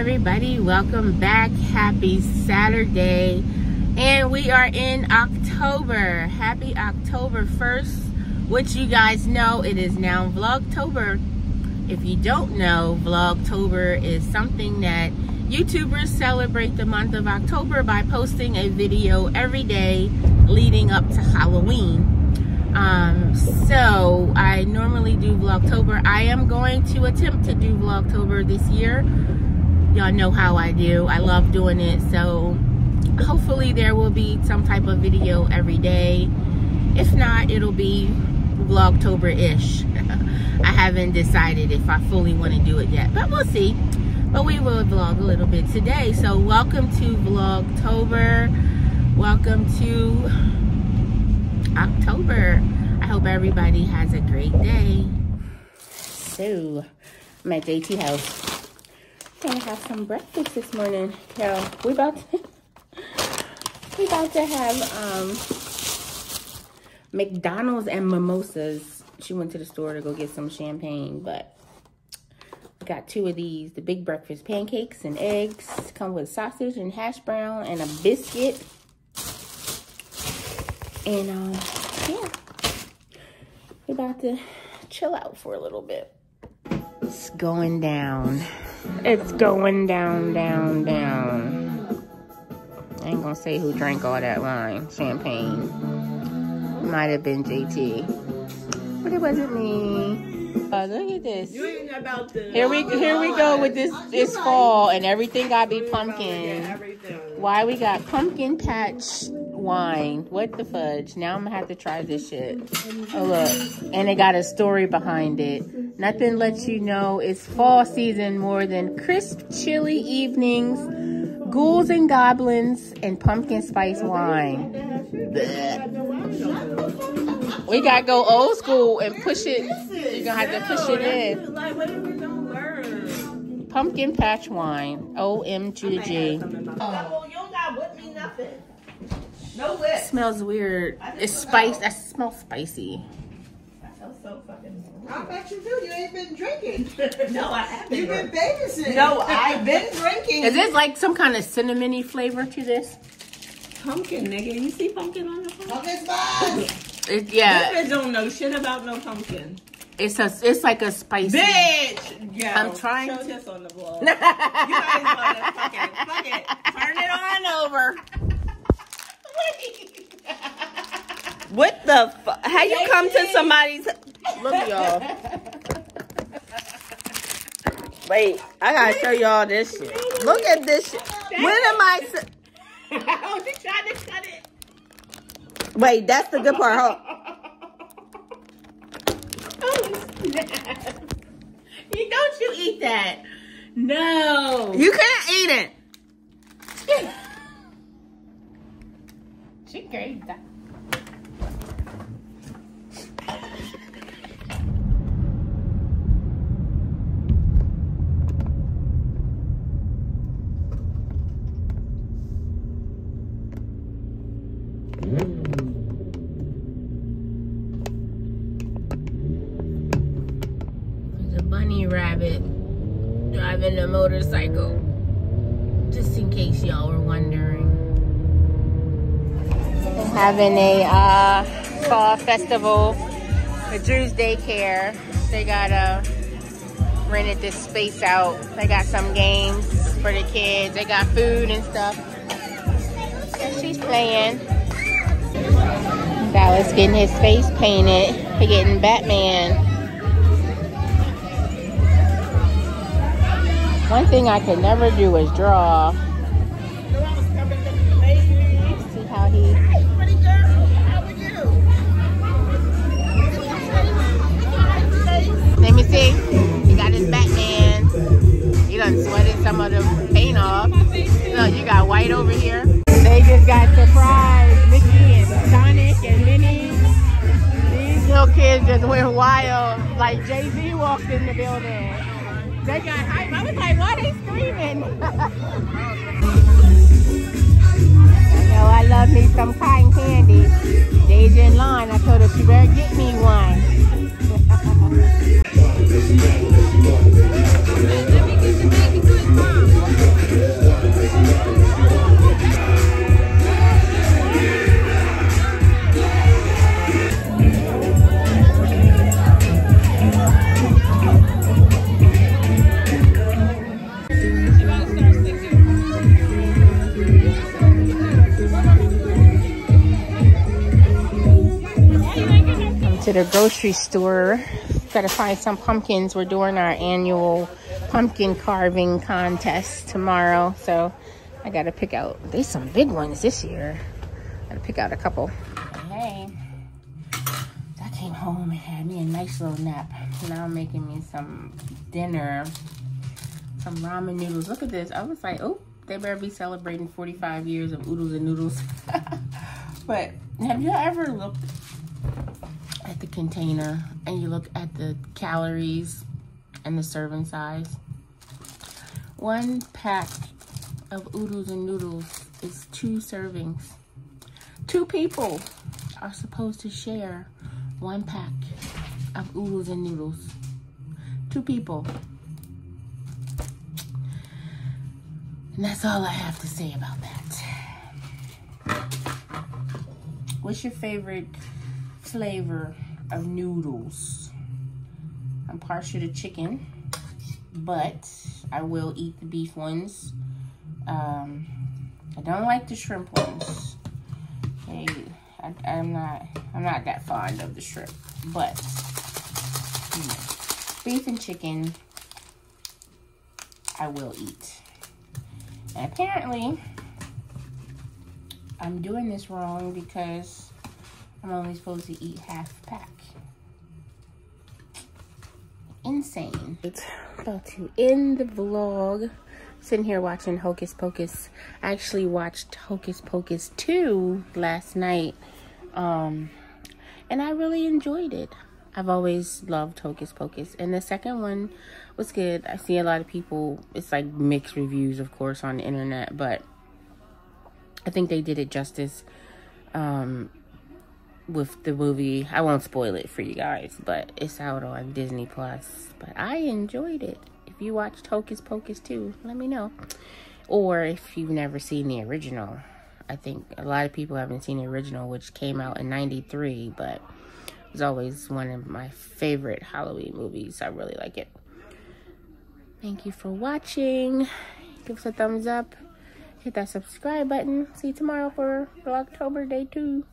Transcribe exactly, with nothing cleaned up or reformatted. everybody, welcome back. Happy Saturday, and we are in October. Happy October first, which you guys know it is now Vlogtober. If you don't know, Vlogtober is something that YouTubers celebrate the month of October by posting a video every day leading up to Halloween. Um, so I normally do Vlogtober. I am going to attempt to do Vlogtober this year. Y'all know how I do. I love doing it. So hopefully there will be some type of video every day. If not, it'll be Vlogtober-ish. I haven't decided if I fully want to do it yet, but we'll see. But we will vlog a little bit today. So welcome to Vlogtober. Welcome to October. I hope everybody has a great day. So, I'm at J T House. I'm gonna have some breakfast this morning. Yo, we about to, we about to have um, McDonald's and mimosas. She went to the store to go get some champagne, but I got two of these, the big breakfast pancakes and eggs. Come with sausage and hash brown and a biscuit. And, um, yeah, we're about to chill out for a little bit. It's going down. It's going down, down, down. I ain't gonna say who drank all that wine, champagne. Might have been J T, but it wasn't me. Uh, look at this. You ain't about to here we here we go with this this fall, and everything gotta be pumpkin. Why we got pumpkin patch wine? What the fudge? Now I'm gonna have to try this shit. Oh look, and it got a story behind it. Nothing lets you know it's fall season more than crisp chilly evenings, ghouls and goblins, and pumpkin spice wine. Blech. We gotta go old school and push it. You're gonna have to push it in. Pumpkin patch wine. O M G. Oh, you don't got with me nothing. No whip. It smells weird. It's spicy. I smell spicy. That smells so fucking weird. I bet you do. You ain't been drinking. No, I haven't. You've been babysitting. No, I've been drinking. Is this like some kind of cinnamony flavor to this? Pumpkin, nigga. You see pumpkin on the phone? Pumpkin spice. It, yeah. You guys don't know shit about no pumpkin. It's a, it's like a spicy. Bitch! Yo, I'm trying show to. Show this on the vlog. You guys want to fucking, fuck it. Turn it on over. What the fuck? How you come to somebody's? Look, y'all. Wait, I gotta show y'all this shit. Look at this shit. When am I? Oh, she tried to cut it. Wait, that's the good part. Hold on. Oh, snap. You don't you eat that? No. You can't eat it. Shit. She gave that. There's a bunny rabbit driving a motorcycle, just in case y'all were wondering. Having a uh, fall festival at Drew's daycare. They got uh, rented this space out. They got some games for the kids. They got food and stuff. So she's playing. Dallas getting his face painted. He getting Batman. One thing I could never do is draw. See how he... Let me see. He got his Batman. He done sweated some of the paint off. Look, you got white over here. They just got surprised. Mickey and Sonic and Minnie. These little kids just went wild. Like Jay-Z walked in the building. They got hype. I was like, why are they screaming? I know I love me some cotton candy. Deja in line. I told her she better get me one. Let me get the baby good mom. to the grocery store. Gotta find some pumpkins. We're doing our annual pumpkin carving contest tomorrow, so I gotta pick out, there's some big ones this year. Gotta pick out a couple. Hey, I came home and had me a nice little nap. Now I'm making me some dinner, some ramen noodles. Look at this. I was like, oh, they better be celebrating forty-five years of oodles and noodles. But have you ever looked at the container and you look at the calories and the serving size? One pack of oodles and noodles is two servings. Two people are supposed to share one pack of oodles and noodles. Two people. And that's all I have to say about that. What's your favorite flavor of noodles? I'm partial to chicken, but I will eat the beef ones. Um, I don't like the shrimp ones. Hey, I, I'm not, I'm not that fond of the shrimp, but you know, beef and chicken, I will eat. And apparently, I'm doing this wrong because I'm only supposed to eat half a pack. Insane. It's about to end the vlog. Sitting here watching Hocus Pocus. I actually watched Hocus Pocus two last night. Um, and I really enjoyed it. I've always loved Hocus Pocus. And the second one was good. I see a lot of people, it's like mixed reviews, of course, on the internet. But I think they did it justice um, with the movie. I won't spoil it for you guys, but it's out on Disney plus. But I enjoyed it. If you watched Hocus Pocus two, let me know. Or if you've never seen the original. I think a lot of people haven't seen the original, which came out in ninety-three, but it was always one of my favorite Halloween movies. I really like it. Thank you for watching. Give us a thumbs up. Hit that subscribe button. See you tomorrow for Vlogtober Day two.